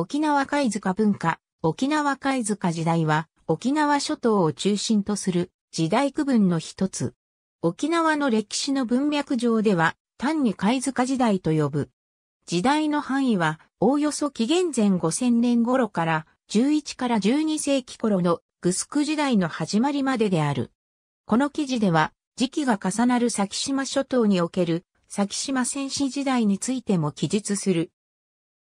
沖縄貝塚文化。沖縄貝塚時代は沖縄諸島を中心とする時代区分の一つ。沖縄の歴史の文脈上では単に貝塚時代と呼ぶ。時代の範囲はおおよそ紀元前5000年頃から11から12世紀頃のグスク時代の始まりまでである。この記事では時期が重なる先島諸島における先島先史時代についても記述する。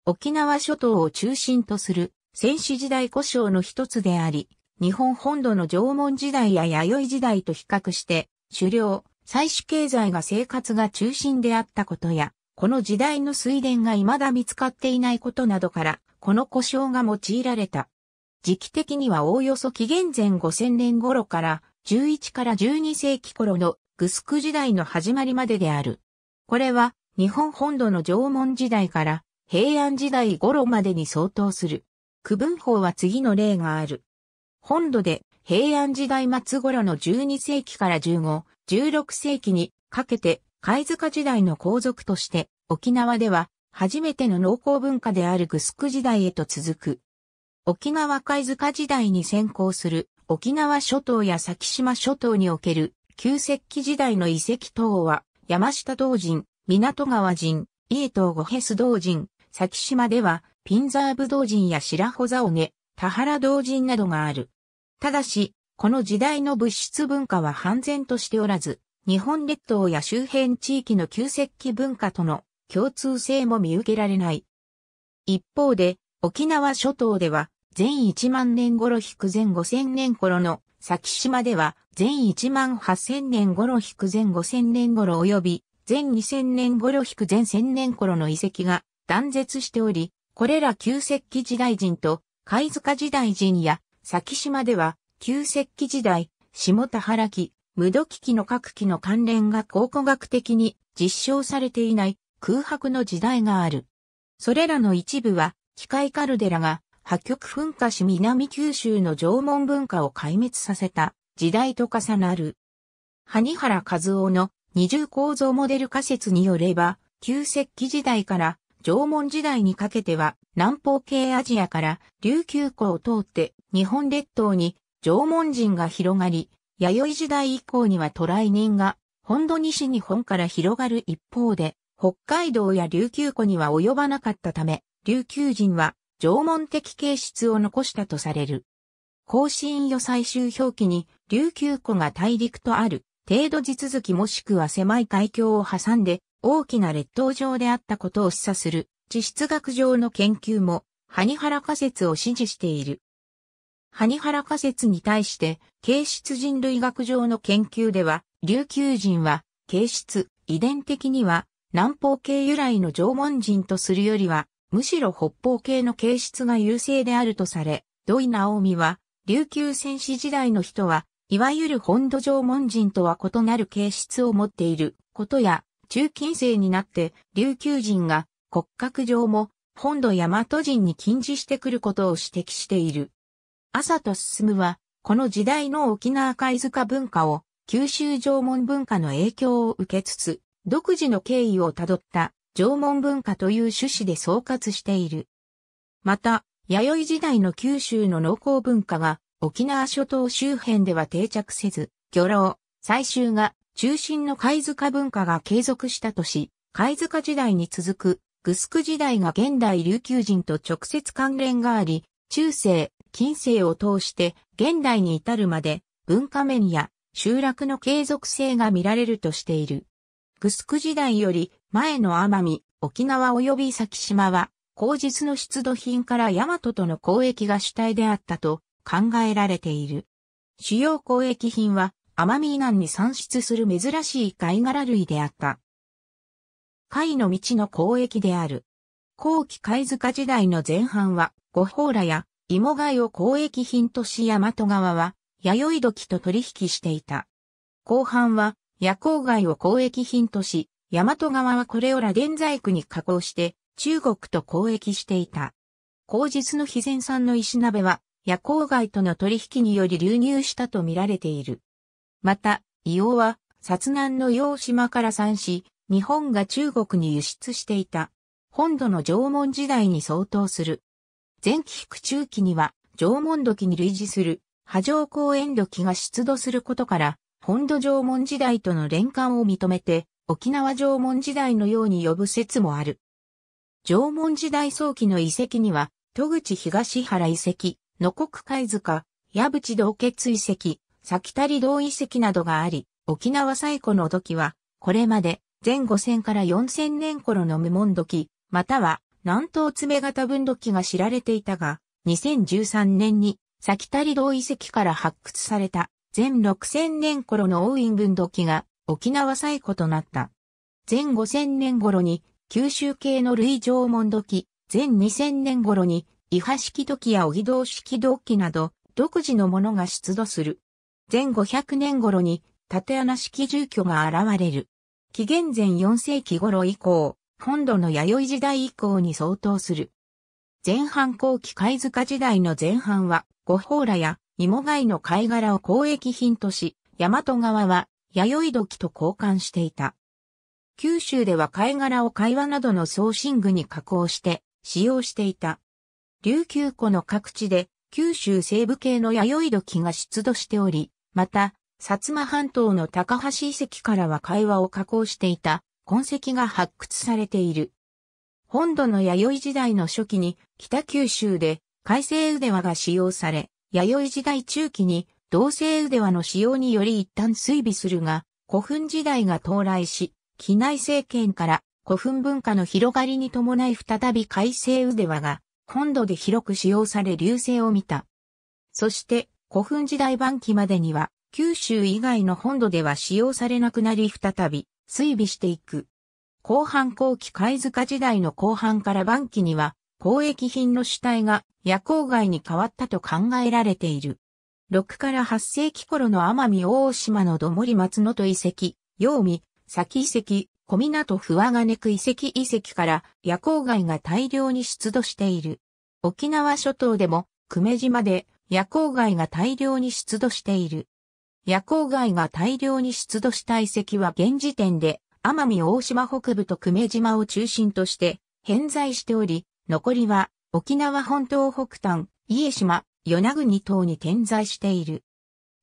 沖縄諸島を中心とする先史時代呼称の一つであり、日本本土の縄文時代や弥生時代と比較して、狩猟、採取経済が生活が中心であったことや、この時代の水田が未だ見つかっていないことなどから、この呼称が用いられた。時期的にはおおよそ紀元前5000年頃から、11から12世紀頃のグスク時代の始まりまでである。これは、日本本土の縄文時代から、平安時代頃までに相当する。区分法は次の例がある。本土で平安時代末頃の12世紀から15、16世紀にかけて貝塚時代の後続として沖縄では初めての農耕文化であるグスク時代へと続く。沖縄貝塚時代に先行する沖縄諸島や先島諸島における旧石器時代の遺跡等は山下洞人、港川人、伊江島五ヘス洞人、先島ではピンザーブ洞人や白穂竿根、田原洞人などがある。ただし、この時代の物質文化は判然としておらず、日本列島や周辺地域の旧石器文化との共通性も見受けられない。一方で、沖縄諸島では、前1万年頃−前5000年頃の、先島では、前1万8000年頃−前5000年頃及び、前2000年頃−前1000年頃の遺跡が断絶しており、これら旧石器時代人と貝塚時代人や先島では旧石器時代、下田原期、無土器期の各期の関連が考古学的に実証されていない空白の時代がある。それらの一部は奇界カルデラが破局噴火し南九州の縄文文化を壊滅させた時代と重なる。埴原和夫の二重構造モデル仮説によれば旧石器時代から縄文時代にかけては南方系アジアから琉球湖を通って日本列島に縄文人が広がり、弥生時代以降には渡来人が本土西日本から広がる一方で、北海道や琉球湖には及ばなかったため、琉球人は縄文的形質を残したとされる。更新予最終表記に琉球湖が大陸とある程度地続きもしくは狭い海峡を挟んで、大きな列島上であったことを示唆する地質学上の研究も埴原仮説を支持している。埴原仮説に対して形質人類学上の研究では琉球人は形質、遺伝的には南方系由来の縄文人とするよりはむしろ北方系の形質が優勢であるとされ、土井直美は琉球先史時代の人はいわゆる本土縄文人とは異なる形質を持っていることや、中近世になって琉球人が骨格上も本土大和人に近似してくることを指摘している。麻と進はこの時代の沖縄貝塚文化を九州縄文文化の影響を受けつつ独自の経緯をたどった縄文文化という趣旨で総括している。また、弥生時代の九州の農耕文化が沖縄諸島周辺では定着せず、漁労、採集が中心の貝塚文化が継続したとし、貝塚時代に続くグスク時代が現代琉球人と直接関連があり、中世、近世を通して現代に至るまで文化面や集落の継続性が見られるとしている。グスク時代より前の奄美、沖縄及び先島は、後日の出土品から大和との交易が主体であったと考えられている。主要交易品は、奄美以南に産出する珍しい貝殻類であった。貝の道の交易である。後期貝塚時代の前半は、五宝羅や芋貝を交易品とし大和側は、弥生土器と取引していた。後半は、夜光貝を交易品とし、大和側はこれを螺鈿細工に加工して、中国と交易していた。後日の肥前産の石鍋は、夜光貝との取引により流入したと見られている。また、硫黄は、薩南の洋島から産し、日本が中国に輸出していた。本土の縄文時代に相当する。前期腹中期には縄文土器に類似する波状公園土器が出土することから、本土縄文時代との連関を認めて、沖縄縄文時代のように呼ぶ説もある。縄文時代早期の遺跡には、戸口東原遺跡、野国貝塚、矢淵洞穴遺跡、崎谷洞遺跡などがあり、沖縄最古の土器は、これまで前5000から4000年頃の無紋土器、または南東爪型分土器が知られていたが、2013年に崎谷洞遺跡から発掘された前6000年頃の王院分土器が沖縄最古となった。前5000年頃に九州系の類縄文土器、前2000年頃に伊波式土器や荻堂式土器など独自のものが出土する。前500年頃に竪穴式住居が現れる。紀元前4世紀頃以降、本土の弥生時代以降に相当する。前半後期貝塚時代の前半は、五宝羅や芋貝の貝殻を交易品とし、大和側は弥生土器と交換していた。九州では貝殻を貝輪などの装身具に加工して使用していた。琉球湖の各地で九州西部系の弥生土器が出土しており、また、薩摩半島の高橋遺跡からは貝輪を加工していた痕跡が発掘されている。本土の弥生時代の初期に北九州で海製腕輪が使用され、弥生時代中期に銅製腕輪の使用により一旦衰微するが、古墳時代が到来し、畿内政権から古墳文化の広がりに伴い再び海製腕輪が本土で広く使用され隆盛を見た。そして古墳時代晩期までには、九州以外の本土では使用されなくなり再び衰微していく。後半後期貝塚時代の後半から晩期には交易品の主体が夜光貝に変わったと考えられている。6から8世紀頃の奄美大島の土森松能登遺跡、羊見、崎遺跡、小湊桑金久遺跡遺跡から夜光貝が大量に出土している。沖縄諸島でも久米島で夜光貝が大量に出土している。夜光貝が大量に出土した遺跡は現時点で奄美大島北部と久米島を中心として偏在しており、残りは沖縄本島北端、家島、与那国等に点在している。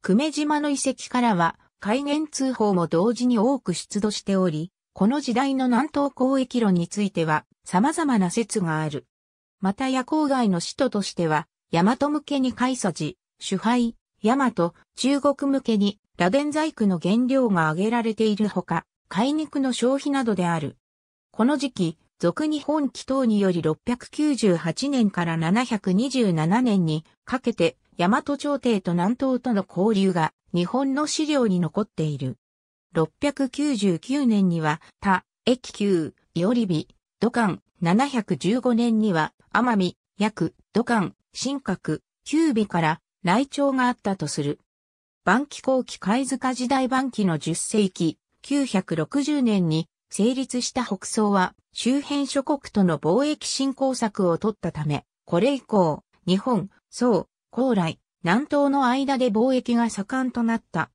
久米島の遺跡からは海源通報も同時に多く出土しており、この時代の南東交易論については様々な説がある。また夜光貝の使途としては、大和向けに貝匙、酒杯、大和、中国向けに螺鈿細工の原料が挙げられているほか、貝肉の消費などである。この時期、俗日本紀等により698年から727年にかけて大和朝廷と南東との交流が日本の資料に残っている。699年には他、益久、伊織日、土管、715年には奄美、薬、土管、神格、九尾から来朝があったとする。晩期後期貝塚時代晩期の10世紀、960年に成立した北宋は周辺諸国との貿易振興策を取ったため、これ以降、日本、宋、高麗、南東の間で貿易が盛んとなった。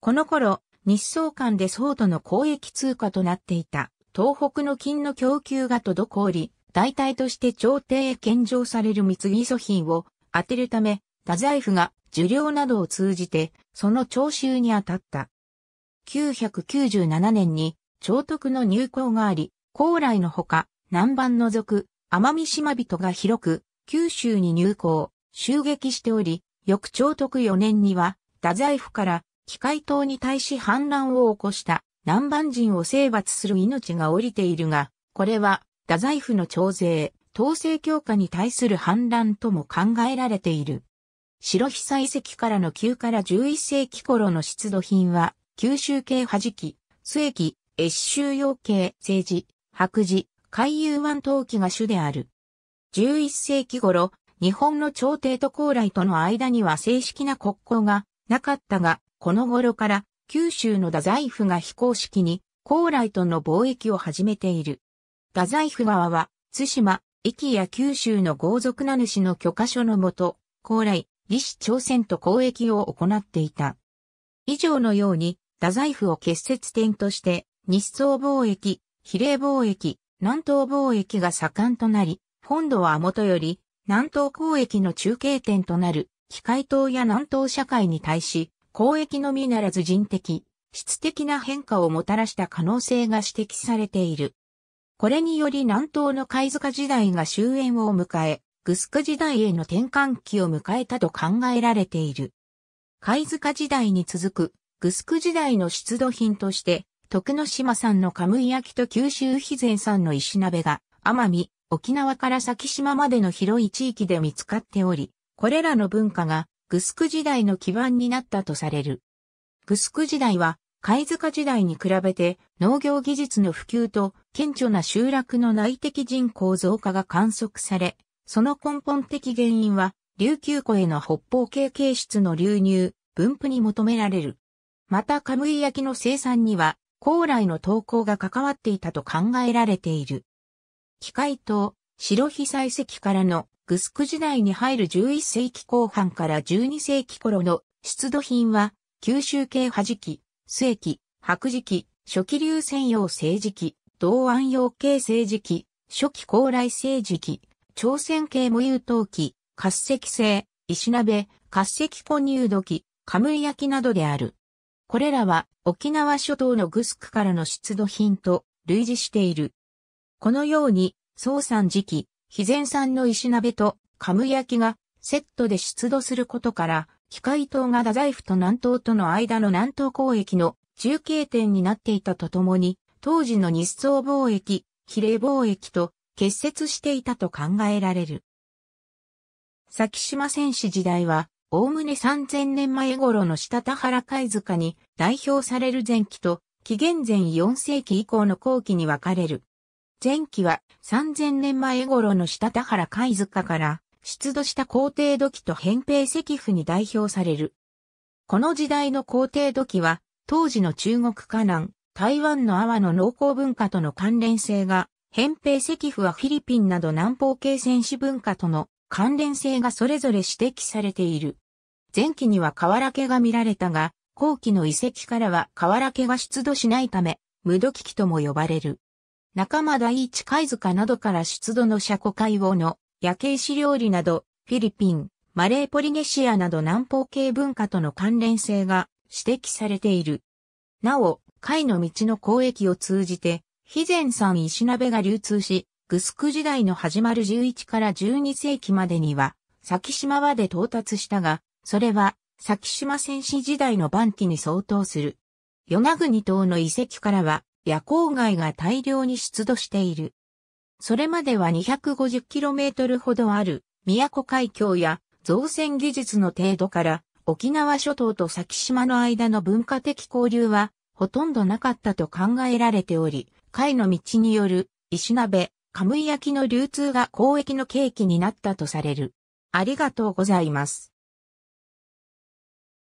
この頃、日宋間で宋との交易通貨となっていた東北の金の供給が滞り、代替として朝廷へ献上される貢ぎ租品を当てるため、太宰府が受領などを通じて、その徴収に当たった。997年に、朝徳の入港があり、高麗のほか、南蛮の族、奄美島人が広く、九州に入港、襲撃しており、翌朝徳4年には、太宰府から、紀海島に対し反乱を起こした、南蛮人を征伐する命が降りているが、これは、太宰府の徴税、統制強化に対する反乱とも考えられている。白久遺跡からの9から11世紀頃の出土品は、九州系弾器、須器、越州洋系、青磁、白磁、海幽湾陶器が主である。11世紀頃、日本の朝廷と高麗との間には正式な国交がなかったが、この頃から九州の太宰府が非公式に高麗との貿易を始めている。太宰府側は、対馬、壱岐や九州の豪族名主の許可書のもと、高麗、李氏朝鮮と交易を行っていた。以上のように、太宰府を結節点として、日宋貿易、比例貿易、南東貿易が盛んとなり、本土はもとより、南東交易の中継点となる機械島や南東社会に対し、交易のみならず人的、質的な変化をもたらした可能性が指摘されている。これにより南東の貝塚時代が終焉を迎え、グスク時代への転換期を迎えたと考えられている。貝塚時代に続く、グスク時代の出土品として、徳之島産のカムイ焼きと九州肥前産の石鍋が、奄美、沖縄から先島までの広い地域で見つかっており、これらの文化がグスク時代の基盤になったとされる。グスク時代は貝塚時代に比べて農業技術の普及と顕著な集落の内的人口増加が観測され、その根本的原因は琉球湖への北方系形質の流入、分布に求められる。またカムイ焼きの生産には高麗の刀工が関わっていたと考えられている。機械島、白飛採石からのグスク時代に入る11世紀後半から12世紀頃の出土品は、九州系波磁器、須液、白磁器、初期流泉用青磁器、同安用系青磁器、初期高麗青磁器、朝鮮系無釉陶器、滑石製、石鍋、滑石混入土器、カムイ焼きなどである。これらは沖縄諸島のグスクからの出土品と類似している。このように、宋山時期、肥前産の石鍋とカムイ焼きがセットで出土することから、機械島が太宰府と南東との間の南東交易の中継点になっていたとともに、当時の日宋貿易、比例貿易と結節していたと考えられる。先島先史時代は、おおむね3000年前頃の下田原貝塚に代表される前期と、紀元前4世紀以降の後期に分かれる。前期は3000年前頃の下田原貝塚から出土した皇帝土器と扁平石斧に代表される。この時代の皇帝土器は当時の中国華南、台湾の阿波の農耕文化との関連性が、扁平石斧はフィリピンなど南方系先史文化との関連性がそれぞれ指摘されている。前期には瓦化が見られたが、後期の遺跡からは瓦化が出土しないため、無土器とも呼ばれる。仲間第一貝塚などから出土のシャコカイウオの夜景史料理など、フィリピン、マレーポリネシアなど南方系文化との関連性が指摘されている。なお、貝の道の交易を通じて、肥前産石鍋が流通し、グスク時代の始まる11から12世紀までには、先島まで到達したが、それは先島先史時代の晩期に相当する。与那国島の遺跡からは、夜光貝が大量に出土している。それまでは 250km ほどある宮古海峡や造船技術の程度から沖縄諸島と先島の間の文化的交流はほとんどなかったと考えられており、貝の道による石鍋、カムイ焼きの流通が交易の契機になったとされる。ありがとうございます。